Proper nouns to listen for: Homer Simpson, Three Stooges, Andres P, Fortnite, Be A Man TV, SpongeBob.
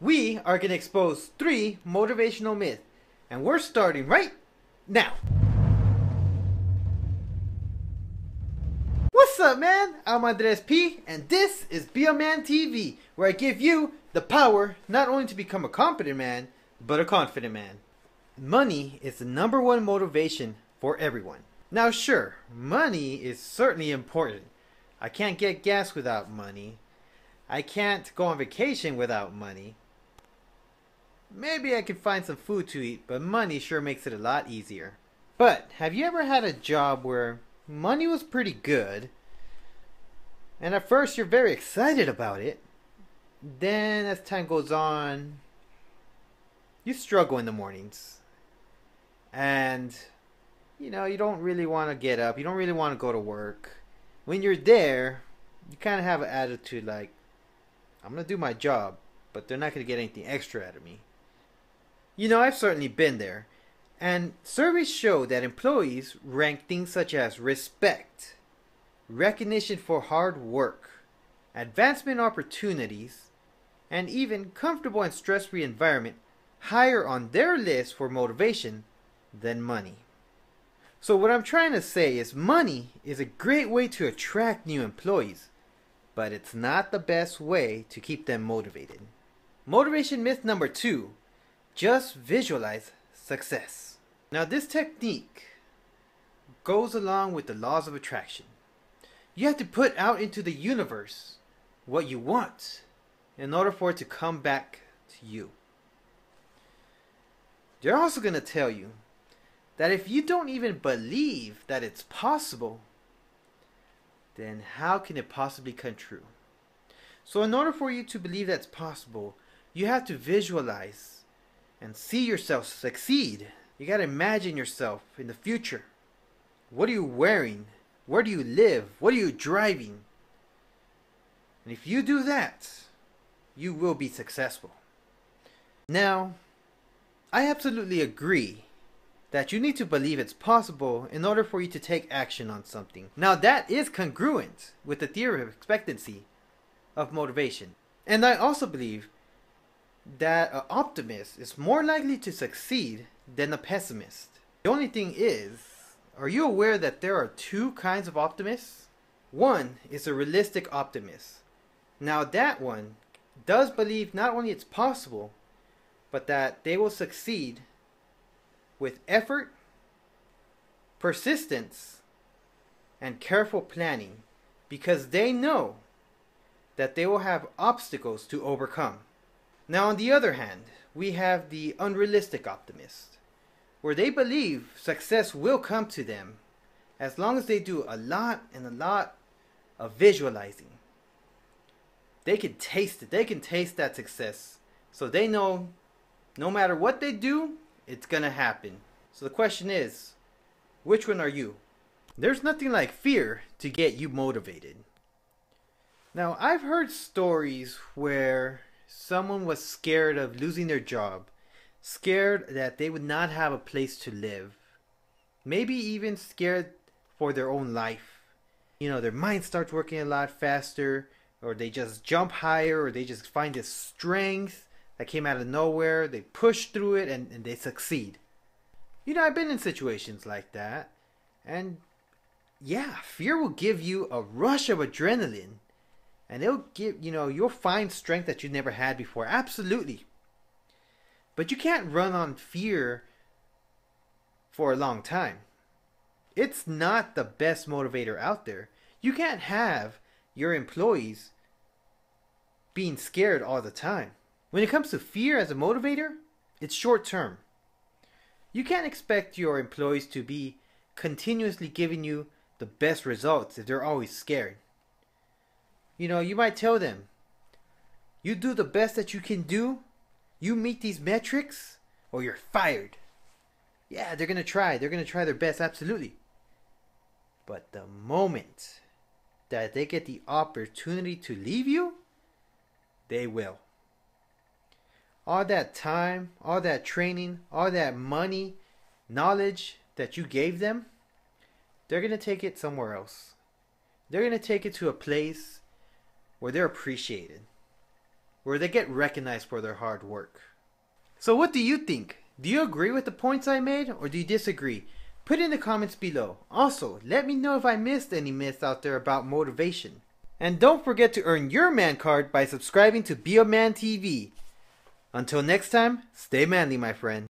We are going to expose 3 motivational myths, and we're starting right now. What's up, man? I'm Andres P, and this is Be A Man TV, where I give you the power not only to become a competent man, but a confident man. Money is the #1 motivation for everyone. Now sure, money is certainly important. I can't get gas without money. I can't go on vacation without money. Maybe I can find some food to eat, but money sure makes it a lot easier. But have you ever had a job where money was pretty good, and at first you're very excited about it, then as time goes on, you struggle in the mornings, and you know, you don't really want to get up, you don't really want to go to work. When you're there, you kind of have an attitude like, I'm going to do my job, but they're not going to get anything extra out of me. You know, I've certainly been there. And surveys show that employees rank things such as respect, recognition for hard work, advancement opportunities, and even comfortable and stress-free environment higher on their list for motivation than money. So what I'm trying to say is money is a great way to attract new employees, but it's not the best way to keep them motivated. Motivation myth number 2, just visualize success. Now this technique goes along with the laws of attraction. You have to put out into the universe what you want in order for it to come back to you. They're also going to tell you that if you don't even believe that it's possible, then how can it possibly come true? So in order for you to believe that's possible, you have to visualize and see yourself succeed. You gotta imagine yourself in the future. What are you wearing? Where do you live? What are you driving? And if you do that, you will be successful. Now, I absolutely agree that you need to believe it's possible in order for you to take action on something. Now that is congruent with the theory of expectancy of motivation. And I also believe that an optimist is more likely to succeed than a pessimist. The only thing is, are you aware that there are 2 kinds of optimists? One is a realistic optimist. Now that one does believe not only it's possible, but that they will succeed with effort, persistence, and careful planning, because they know that they will have obstacles to overcome. Now on the other hand, we have the unrealistic optimist, where they believe success will come to them as long as they do a lot of visualizing. They can taste it, they can taste that success, so they know no matter what they do, it's gonna happen. So the question is, which one are you? There's nothing like fear to get you motivated. Now I've heard stories where someone was scared of losing their job, scared that they would not have a place to live, maybe even scared for their own life. You know, their mind starts working a lot faster, or they just jump higher, or they just find this strength that came out of nowhere, they push through it, and they succeed. You know, I've been in situations like that, and yeah, fear will give you a rush of adrenaline, and it'll give, you know, you'll find strength that you never had before, absolutely. But you can't run on fear for a long time. It's not the best motivator out there. You can't have your employees being scared all the time. When it comes to fear as a motivator, it's short term. You can't expect your employees to be continuously giving you the best results if they're always scared. You know, you might tell them, you do the best that you can do, you meet these metrics, or you're fired. Yeah, they're gonna try their best, absolutely. But the moment that they get the opportunity to leave you, they will. All that time, all that training, all that money, knowledge that you gave them, they're going to take it somewhere else. They're going to take it to a place where they're appreciated. where they get recognized for their hard work. So what do you think? Do you agree with the points I made, or do you disagree? Put in the comments below. Also, let me know if I missed any myths out there about motivation. And don't forget to earn your man card by subscribing to Be A Man TV. Until next time, stay manly, my friend.